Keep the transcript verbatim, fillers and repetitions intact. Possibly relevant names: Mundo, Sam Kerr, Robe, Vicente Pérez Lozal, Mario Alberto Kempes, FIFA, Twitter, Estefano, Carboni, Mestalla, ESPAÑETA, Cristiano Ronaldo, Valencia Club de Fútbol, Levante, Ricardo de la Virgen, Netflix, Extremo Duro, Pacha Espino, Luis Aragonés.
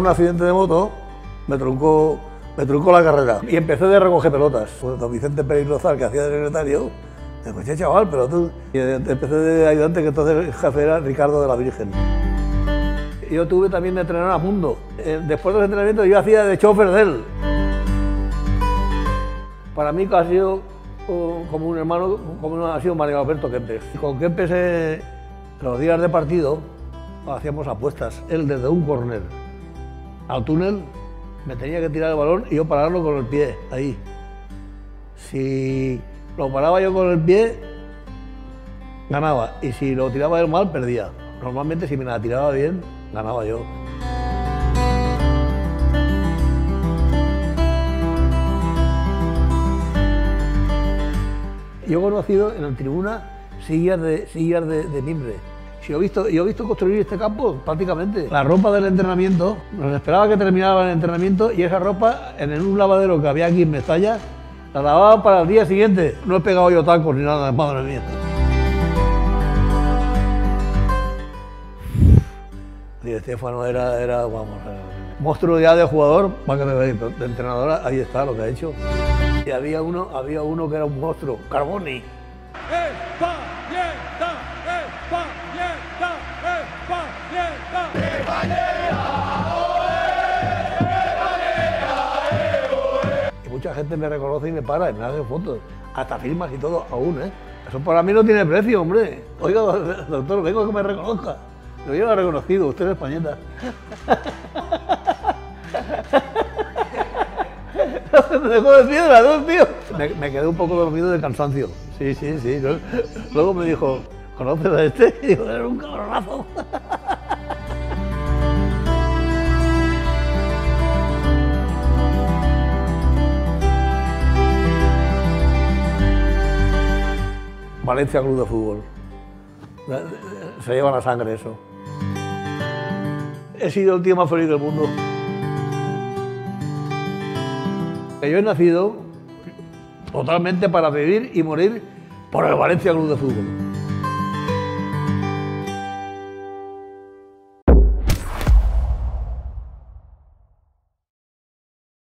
Un accidente de moto me truncó, me truncó la carrera y empecé de recoger pelotas. Cuando Vicente Pérez Lozal, que hacía de secretario, me dijo, chaval, pero tú... Y empecé de ayudante, que entonces el jefe era Ricardo de la Virgen. Yo tuve también de entrenar a Mundo. Después de los entrenamientos yo hacía de chofer de él. Para mí ha sido como un hermano, como ha sido Mario Alberto Kempes. Con Kempes, eh, los días de partido, hacíamos apuestas. Él desde un córner al túnel me tenía que tirar el balón y yo pararlo con el pie, ahí. Si lo paraba yo con el pie, ganaba. Y si lo tiraba él mal, perdía. Normalmente, si me la tiraba bien, ganaba yo. Yo he conocido en la tribuna sillas de, sillas de, de mimbre. Yo he, visto, yo he visto construir este campo prácticamente. La ropa del entrenamiento, nos esperaba que terminaba el entrenamiento y esa ropa en un lavadero que había aquí en Mestalla, la lavaba para el día siguiente. No he pegado yo tacos ni nada, madre mía. Y Estefano era, era, vamos, monstruo ya de jugador, para que me veáis, de entrenadora, ahí está lo que ha hecho. Y había uno, había uno que era un monstruo, Carboni. ¡Españeta! ¡Españeta! ¡Españeta! ¡Españeta! ¡Españeta! Y mucha gente me reconoce y me para y me hace fotos, hasta firmas y todo aún, ¿eh? Eso para mí no tiene precio, hombre. Oiga, doctor, vengo a que me reconozca. Lo hubiera reconocido, usted es españeta. Me dejó de piedra, ¿no, tío? Me, me quedé un poco dormido de cansancio. Sí, sí, sí. Luego me dijo, ¿conoces a este? Y digo, era un cabronazo. Valencia Club de Fútbol. Se lleva la sangre eso. He sido el tío más feliz del mundo. Yo he nacido totalmente para vivir y morir por el Valencia Club de Fútbol.